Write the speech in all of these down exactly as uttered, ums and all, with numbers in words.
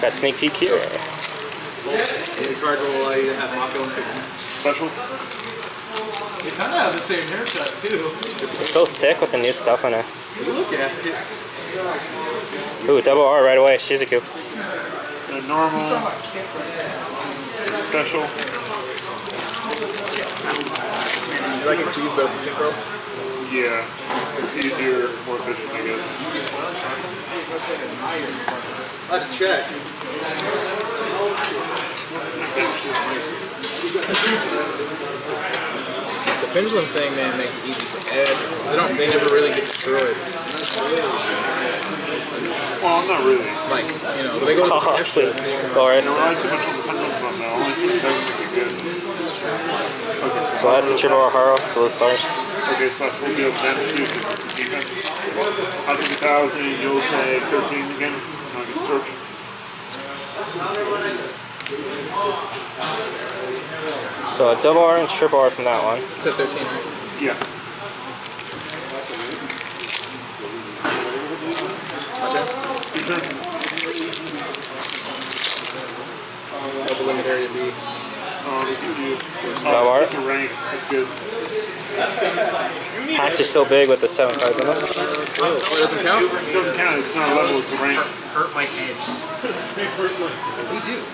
Got sneak peek here. The card will allow you to have Mako and Pickle. Special. They kind of have the same haircut too. It's so thick with the new stuff on it. Look at it. Ooh, double R right away, Shizuku. The normal. Special. You like it to use both the synchro? Yeah. It's easier, more efficient, I guess. Let's check. The pendulum thing, man, makes it easy for Ed. They don't, they never really get destroyed. Well, not really. Like, you know, they go to the next one. Boris. So that's a triple O'Hara to the stars. Okay, so we'll do a damage shoot because defense. one hundred thousand, you'll take thirteen again, and I can search. So a double R and triple R from that one. It's at thirteen, right? Yeah. Gotcha. Double limit area B. Double R? Hacks are so big with the seven cards in it. Oh, it doesn't count? It doesn't count, it's not level, it's a rank. Hurt my head. We do.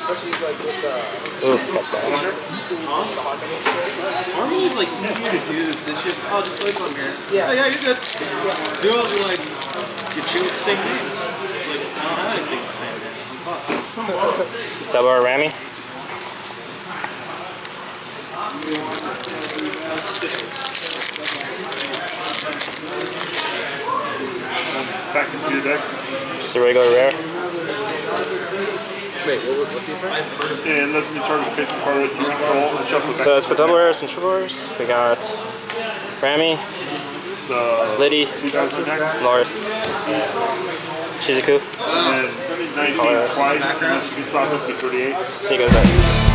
Especially like with the... Ooh, that's bad. Huh? Army is like easier to do, because it's just, oh, just place on here. Yeah. Oh, yeah, you're good. Yeah. Zero will be like, you choose the same name. Like, I don't have anything the same name. Fuck. Double R Rami? Just a regular rare. Wait, what's the effect? And let's be charged with facing part of the control and shuffle. So it's for double rares and triple rares. We got Rami, the Liddy, Lars, Shizuku, and nineteen twice, and that's thirty-eight. So you guys out.